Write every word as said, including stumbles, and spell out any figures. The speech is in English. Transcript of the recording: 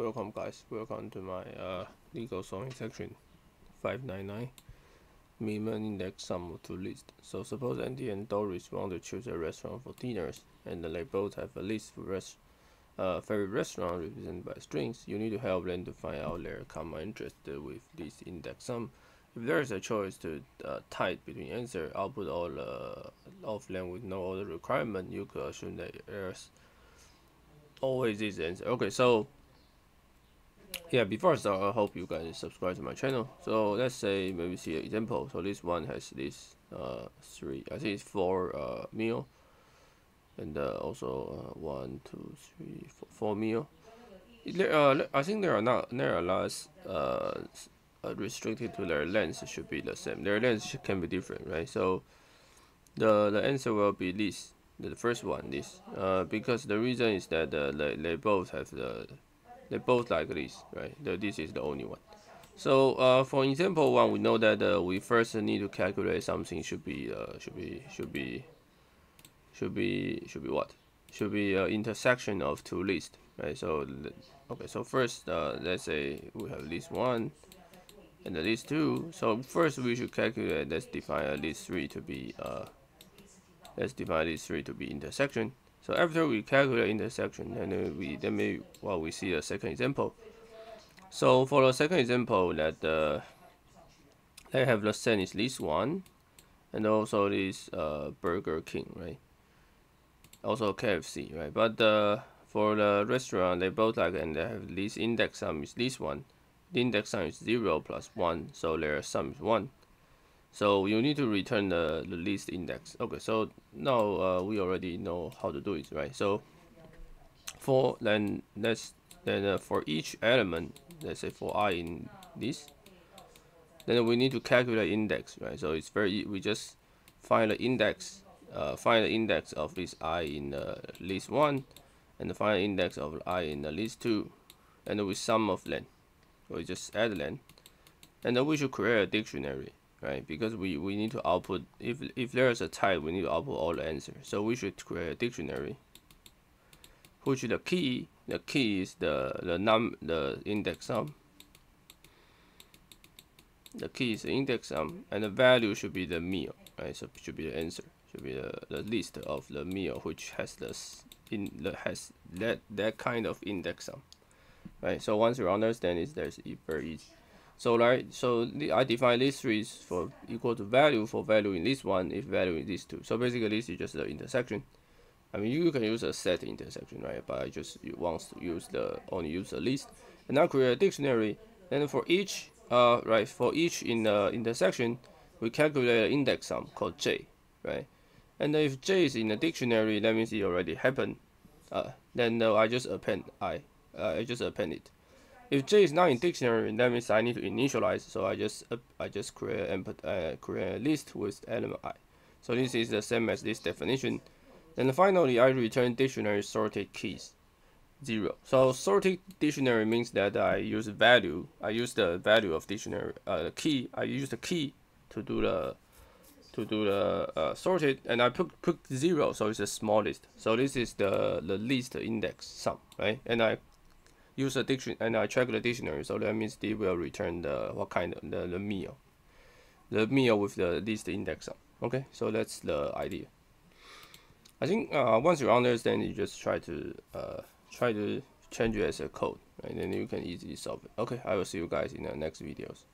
welcome guys, welcome to my uh, legal song section five ninety-nine minimum index sum of two lists. So suppose Andy and Doris want to choose a restaurant for dinners, and they both have a list for rest uh, favorite restaurant represented by strings. You need to help them to find out their common interest with this index sum. If there is a choice to uh, type between answer, output all uh, of them with no other requirement, you could assume that there's always this answer. Okay, so yeah, before I start, I hope you guys subscribe to my channel. So let's say maybe see an example. So this one has this uh, three, I think it's four uh, meal, and uh, also uh, one, two, three, four, four meal. There, uh, I think there are not there are lots uh, restricted to their length. It should be the same. Their length can be different, right? So the the answer will be this, the first one, this, uh, because the reason is that uh, they they both have the. They both like this, right? The, this is the only one. So uh, for example one, we know that uh, we first need to calculate something. Should be uh, should be should be should be should be what? Should be uh, intersection of two lists, right? So okay, so first uh, let's say we have list one and the list two. So first we should calculate. Let's define a list three to be uh, let's define list three to be intersection. So after we calculate intersection, and then we then maybe well we see a second example. So for the second example, that uh, they have the same is list one, and also this uh, Burger King, right? Also K F C, right? But uh, for the restaurant, they both like, and they have list index sum is list one. The index sum is zero plus one, so their sum is one. So you need to return the, the list index. Okay, so now uh, we already know how to do it, right? So for then let's then uh, for each element, let's say for I in this, then we need to calculate index, right? So it's very we just find the index, uh, find the index of this I in the uh, list one, and find the index of I in the list two, and we sum of them. So we just add them, and then we should create a dictionary. Right, because we, we need to output, if if there is a type, we need to output all the answers. So we should create a dictionary, which the key the key is the the num the index sum. The key is the index sum, and the value should be the meal, right? So it should be the answer, should be the, the list of the meal which has this in the has that that kind of index sum, right? So once you understand it, there's very easy. So right, so the, I define list three is for equal to value for value in list one if value in list two. So basically, this is just the intersection. I mean, you can use a set intersection, right? But I just want to use the only use the list, and now create a dictionary. And for each, uh, right, for each in the intersection, we calculate an index sum called j, right? And if j is in the dictionary, that means it already happened. Uh, then uh, I just append I, uh, I just append it. If j is not in dictionary, that means I need to initialize. So I just uh, I just create input, uh, create a list with element I. So this is the same as this definition. And finally, I return dictionary sorted keys zero. So sorted dictionary means that I use value. I use the value of dictionary uh, key. I use the key to do the to do the uh, sorted, and I put put zero. So it's the smallest. So this is the the least index sum, right? And I use a dictionary, and I check the dictionary, so that means they will return the what kind of the, the meal, the meal with the list index sum. Okay, so that's the idea. I think uh, once you understand, you just try to uh, try to change it as a code, right? And then you can easily solve it. Okay, I will see you guys in the next videos.